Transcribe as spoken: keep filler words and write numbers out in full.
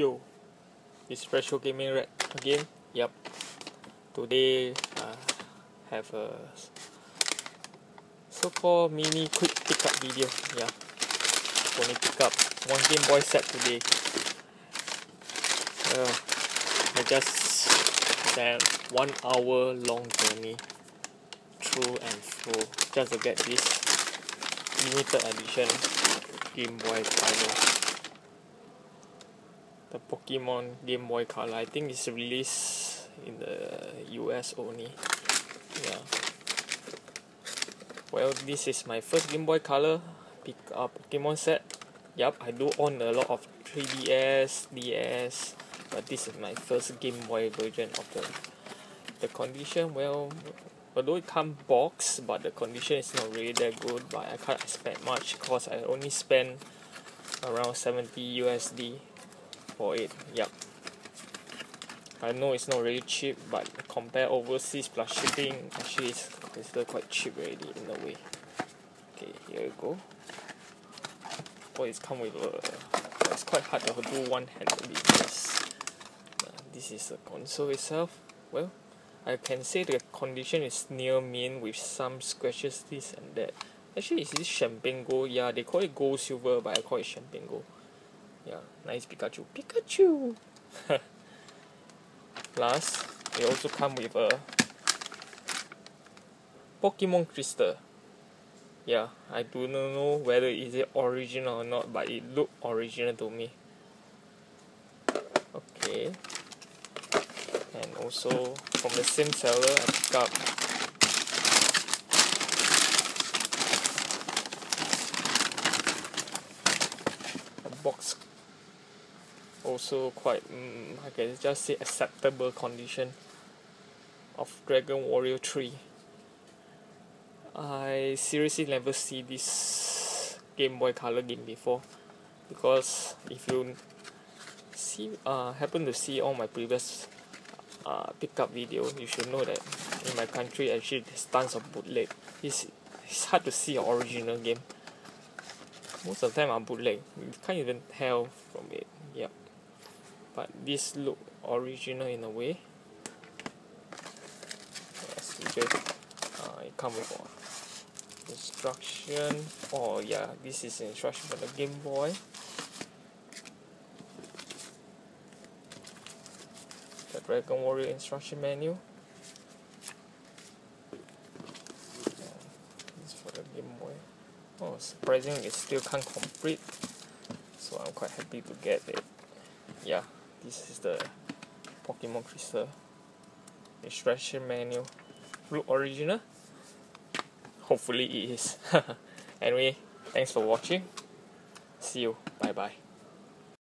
Yo, this Retro Gaming Red again. Yep, today I uh, have a so-called mini quick pickup video. Yeah, only pick up one Game Boy set today. Uh, I just had one hour long journey through and through just to get this limited edition Game Boy Color. The Pokemon Game Boy Color, I think it's released in the U S only. Yeah. Well, this is my first Game Boy Color pick up Pokemon set. Yup, I do own a lot of three D S, D S, but this is my first Game Boy version of the the condition. Well, although it comes boxed, but the condition is not really that good. But I can't expect much because I only spent around seventy U S D. For it. Yep, I know it's not really cheap, but compare overseas plus shipping, actually it's considered quite cheap already in a way. Okay, here we go. Oh, it's come with a. Uh, it's quite hard to do one handedly. Yes. Uh, this is the console itself. Well, I can say the condition is near mint with some scratches, this and that. Actually, is this champagne gold? Yeah, they call it gold silver, but I call it champagne gold. Yeah, nice Pikachu. Pikachu! Plus, they also come with a Pokemon Crystal. Yeah, I do not know whether is it original or not, but it looked original to me. Okay. And also, from the same seller, I picked up a box. Also quite, mm, I can just say acceptable condition of Dragon Warrior three. I seriously never see this Game Boy Color game before, because if you see, uh, happen to see all my previous uh, pickup video, you should know that in my country actually there's tons of bootleg. It's, it's hard to see an original game. Most of the time are bootleg. You can't even tell from it. Yep. But this look original in a way. Yes, it just uh, it comes with instruction. Oh yeah, this is instruction for the Game Boy. The Dragon Warrior instruction menu. This is for the Game Boy. Oh, surprisingly, it still can't complete. So I'm quite happy to get it. Yeah, this is the Pokemon Crystal instruction menu. Look original? Hopefully it is. Anyway, thanks for watching. See you. Bye bye.